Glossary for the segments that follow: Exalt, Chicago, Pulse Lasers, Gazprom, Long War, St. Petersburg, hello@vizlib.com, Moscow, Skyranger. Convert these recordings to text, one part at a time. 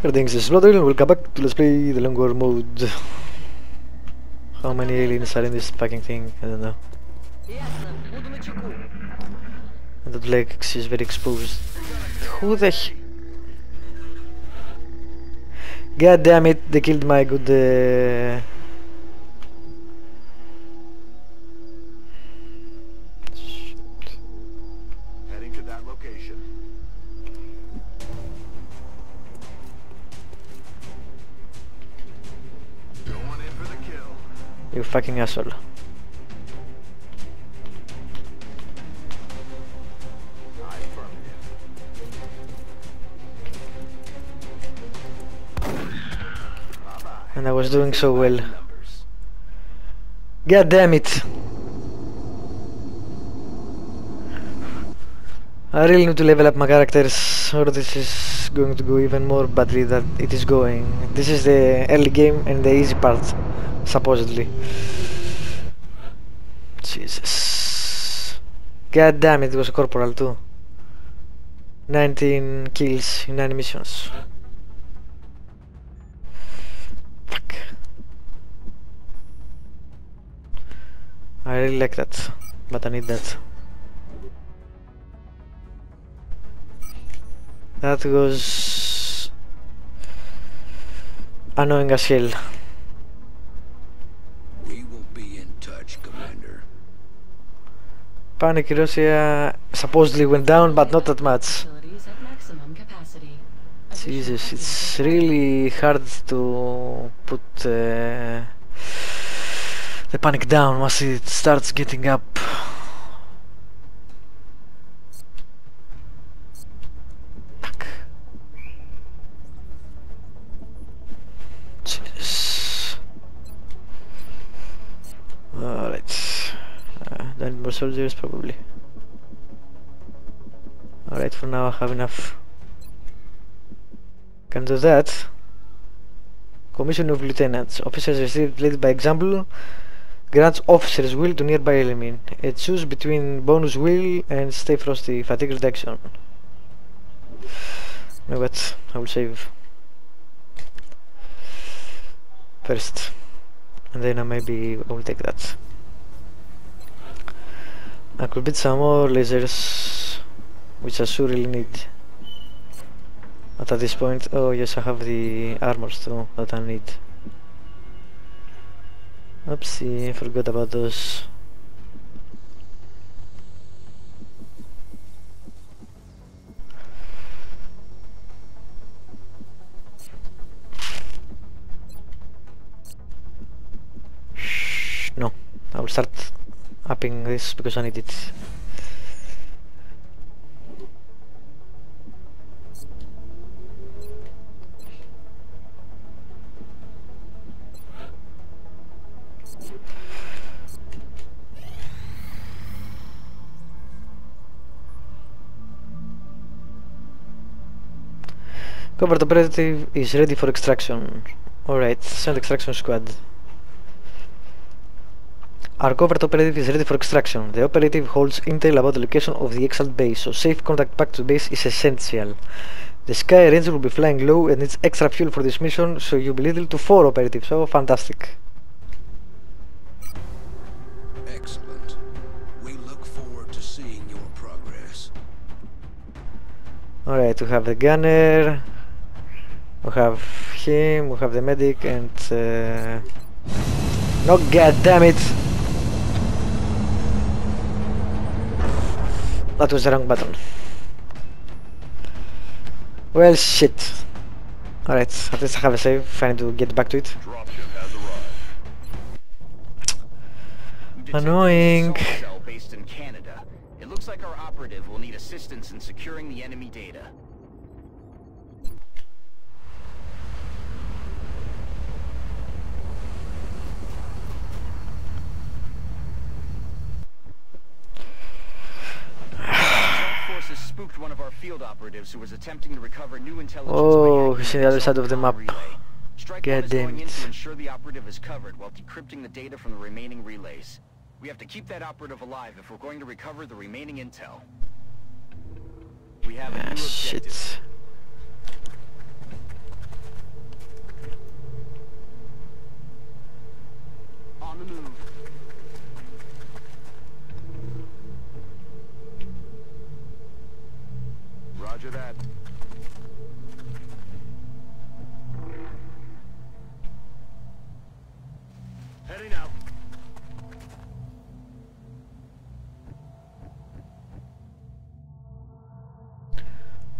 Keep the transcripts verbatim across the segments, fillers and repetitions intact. Greetings, this is Brother, and welcome back to Let's Play the Long War mode. How many aliens are in this fucking thing? I don't know. And the black is very exposed. Who the he- God damn it, they killed my good... Uh... You fucking asshole. And I was doing so well. God damn it! I really need to level up my characters, or this is going to go even more badly than it is going. This is the early game and the easy part. Supposedly. Jesus. God damn it, it was a corporal too. nineteen kills in nine missions. Fuck. I really like that, but I need that. That was annoying as hell. Panic Russia supposedly went down, but not that much. Jesus, it's really hard to put uh, the panic down once it starts getting up. Fuck. Jesus. Alright. Then more soldiers probably. Alright, for now I have enough. Can do that. Commission of lieutenants. Officers received lead by example. Grants officers will to nearby enemy. It choose between bonus will and stay frosty. Fatigue reduction. No, what? I will save first. And then I maybe I will take that. I could beat some more lasers, which I sure really need. But at this point, oh yes, I have the armors too that I need. Oopsie, I forgot about those. Shh, no, I will start upping this because I need it. Covert operative is ready for extraction. Alright, send extraction squad. Our covert operative is ready for extraction. The operative holds intel about the location of the Exalt base, so safe contact back to base is essential. The Skyranger will be flying low and needs extra fuel for this mission, so you'll be limited to four operatives. Oh, fantastic. Excellent. We look forward to seeing your progress. Alright, we have the gunner, we have him, we have the medic, and... Uh... No, god damn it! That was the wrong button. Well, shit. Alright, at least I have a save if I need to get back to it. Annoying. ...based in Canada. It looks like our operative will need assistance in securing the enemy data. One of our field operatives who was attempting to recover new intelligence. Oh, he's on the other side of the map. God damn it. Ensure the operative is covered while decrypting the data from the remaining relays. We have to keep that operative alive if we're going to recover the remaining intel. We have a new objective. Shit.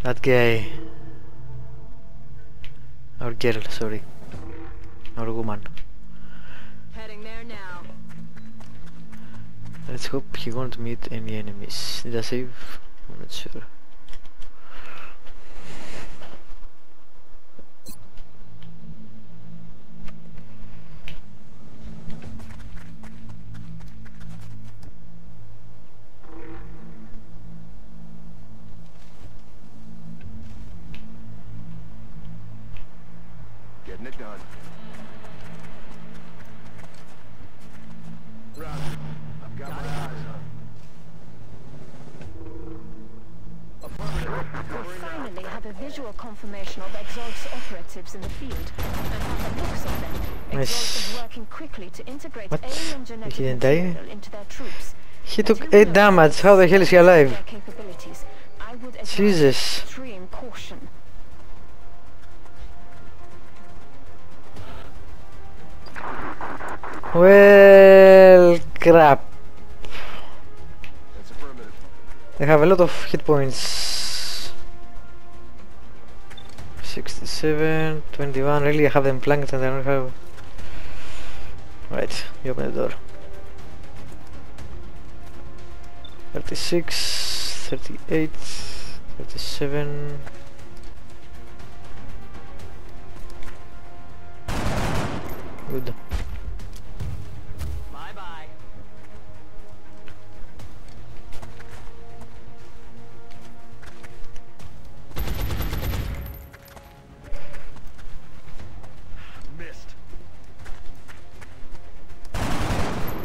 That guy, or girl, sorry, or woman. Heading there now. Let's hope he won't meet any enemies. Did I save? I'm not sure. Confirmation of Exalt's operatives in the field, and have the looks of them. Exalt is working quickly to integrate alien genetic material into their troops. He took eight damage. How the hell is he alive? Jesus. Extreme caution. Well, crap. They have a lot of hit points. sixty-seven, twenty-one, really I have them planked and I don't have... Right, you open the door. thirty-six, thirty-eight, thirty-seven... Good.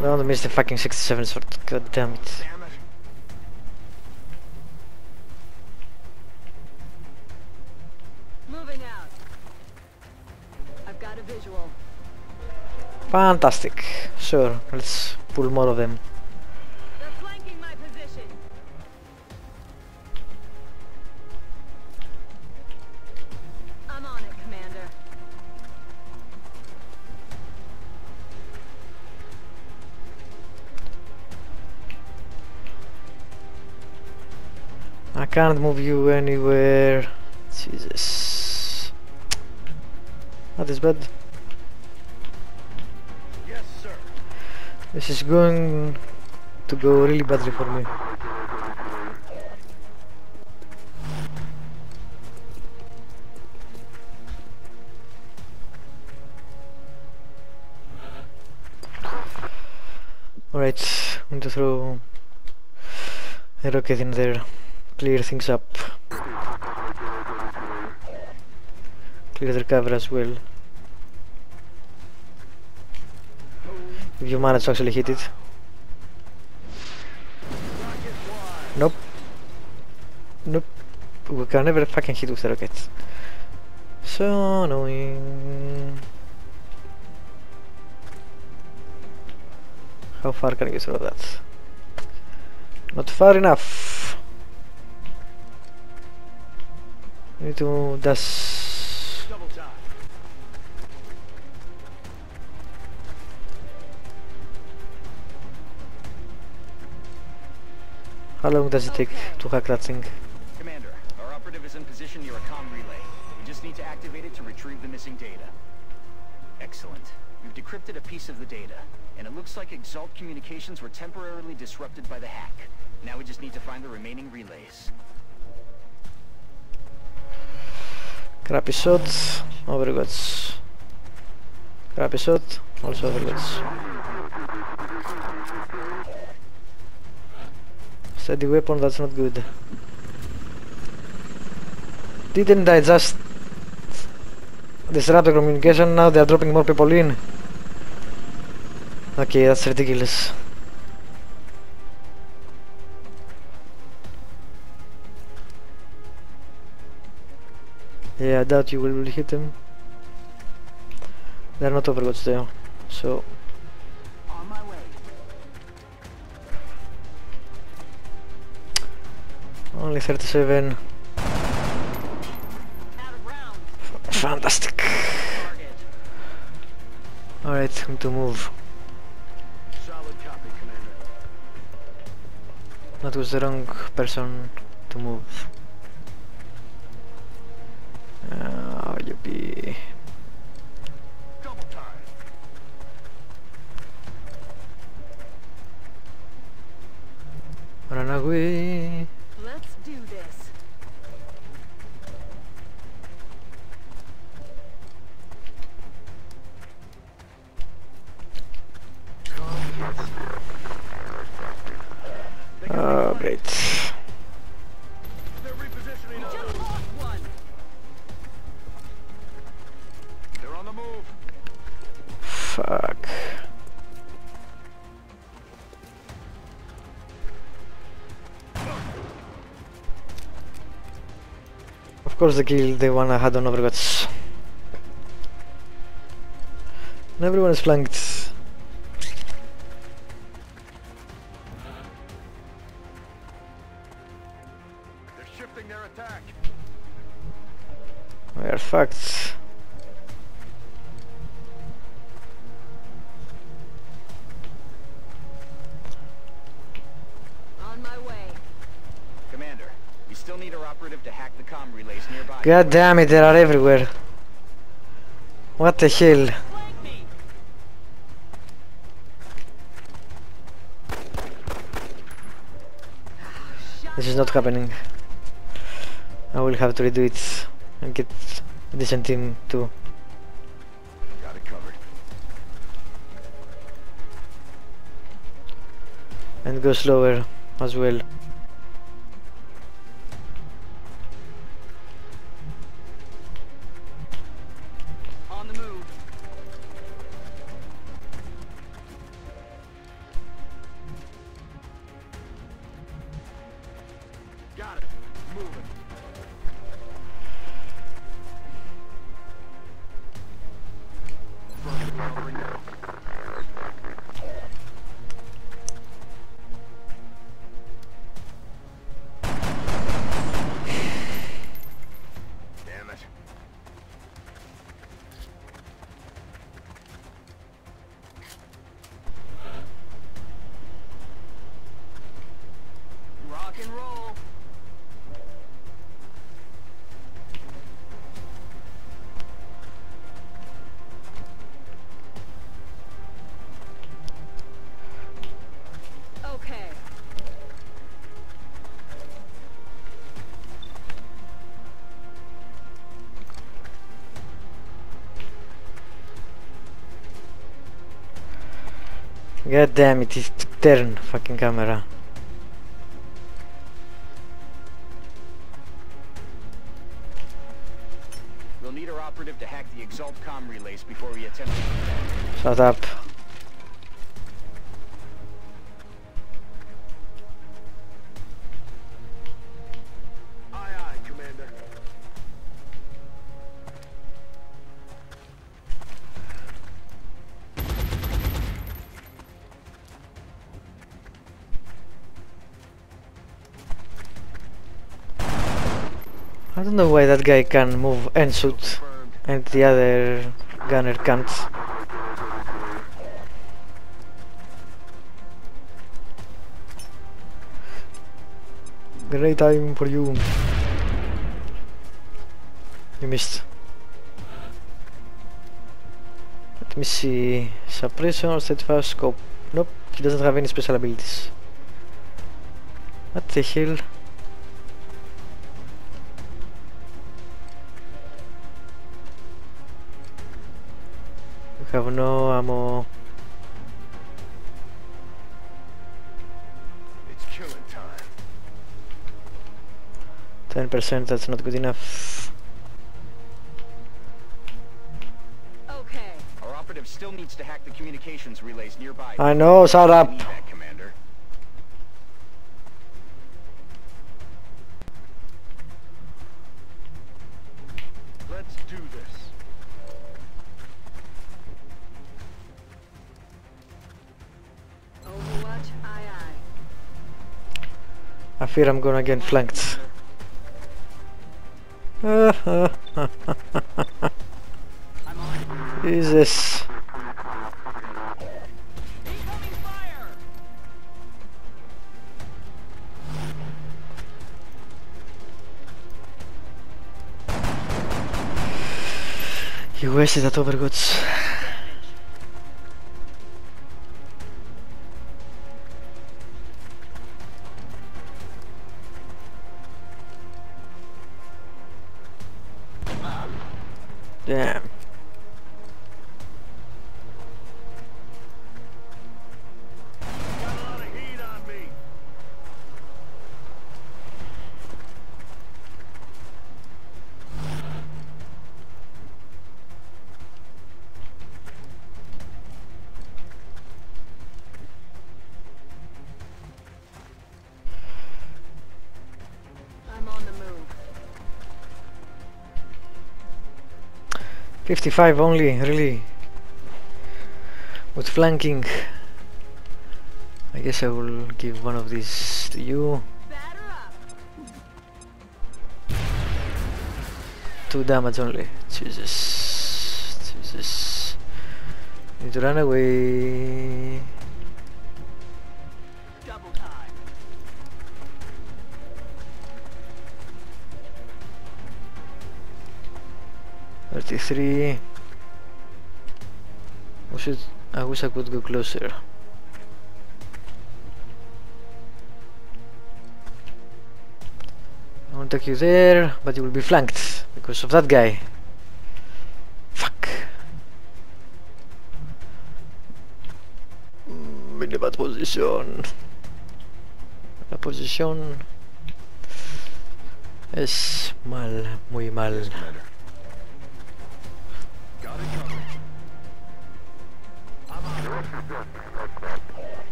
Don't miss the fucking sixty-seven sword, god damn it. Moving out. I've got a visual. Fantastic. Sure, let's pull more of them. They're flanking my position. I'm on it, Commander. I can't move you anywhere. Jesus. That is bad. Yes, sir. This is going to go really badly for me. Alright, I'm going to throw a rocket in there. Clear things up. Clear their cover as well. If you manage to actually hit it. Nope. Nope. We can never fucking hit with the rockets. So annoying. How far can I get through that? Not far enough. Need to dash. How long does it take to hack that thing? Commander, our operative is in position near a comm relay. We just need to activate it to retrieve the missing data. Excellent. We've decrypted a piece of the data, and it looks like Exalt communications were temporarily disrupted by the hack. Now we just need to find the remaining relays. Crappy shot, overguts. Crappy shot, also overguts. Steady weapon, that's not good. Didn't I just disrupt the communication? Now they are dropping more people in. Okay, that's ridiculous. Yeah, I doubt you will really hit them. They're not overwatched though, so... On my way. Only thirty-seven. Fantastic! Alright, time to move. Solid copy, Commander. That was the wrong person to move. course the guild, the one I had on Overwatch. And everyone is flanked. They're shifting their attack. We are fucked. God damn it, they are everywhere. What the hell? This is not happening. I will have to redo it and get a decent team too. Got it covered. And go slower as well. God damn it, it's turn fucking camera. We'll need our operative to hack the Exalt comm relays before we attempt to... Shut up. I don't know why that guy can move and shoot, and the other gunner can't. Great time for you. You missed. Let me see. Suppression or steadfast scope. Nope, he doesn't have any special abilities. What the hell? Have no ammo. It's killing time. Ten percent. That's not good enough. Okay. Our operative still needs to hack the communications relays nearby. I know. Shut up. Let's do this. I fear I'm gonna get flanked. Jesus. You wasted that Overwatch. Damn. Got a lot of heat on me. I'm on the move. fifty-five only, really. With flanking. I guess I will give one of these to you. Two damage only. Jesus. Jesus. Need to run away. thirty-three. I should, I wish I could go closer. I won't take you there, but you will be flanked because of that guy. Fuck. In a bad position. La posición es mal, muy mal.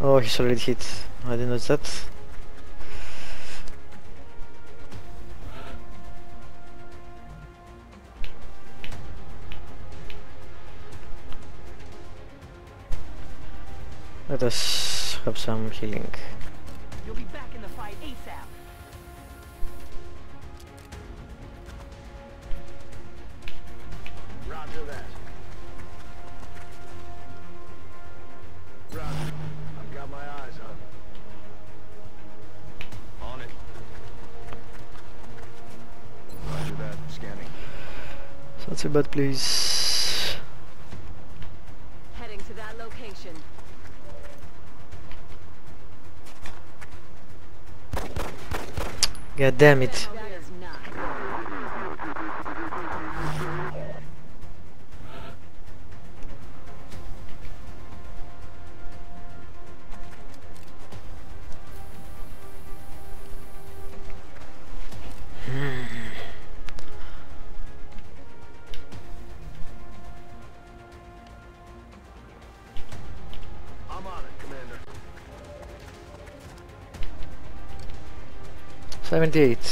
Oh, he's already hit. I didn't notice that. Let us have some healing. You'll be back in the fight ASAP. Roger that. Roger. I've got my eyes on. On it. Roger that. Scanning. So that's a bad place. Heading to that location. God damn it. seventy-eight,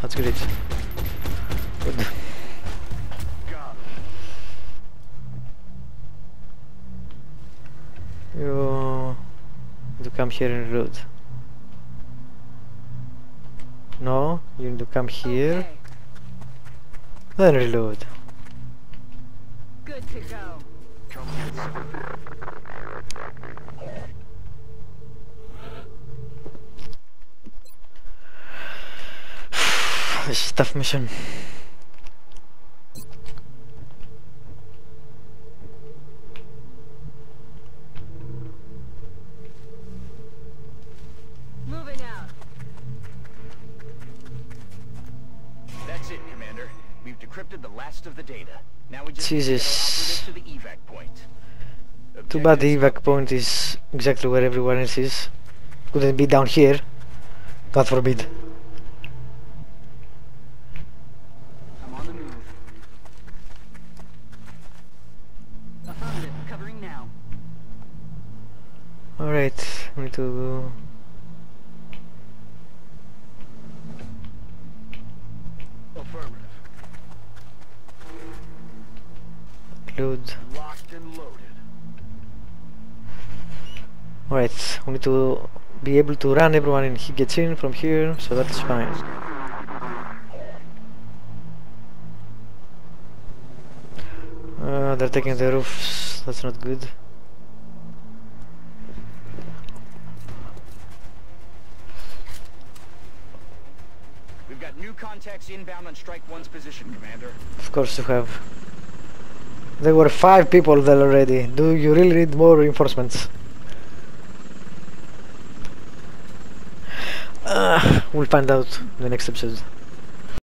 that's great. Good. You need to come here and reload. No, you need to come here, okay. Then reload. Good to go. Come on. This is a tough mission. Moving out. That's it, Commander. We've decrypted the last of the data. Now we just Jesus. To the evac point. Too bad the evac point is exactly where everyone else is. Couldn't be down here. God forbid. Alright, we need to go. Affirmative. Load. Locked and loaded. Alright, we need to be able to run everyone and he gets in from here, so that's fine. Uh, they're taking the roofs, that's not good. New contacts inbound on strike one's position, Commander. Of course you have. There were five people there already. Do you really need more reinforcements? Uh, we'll find out in the next episode.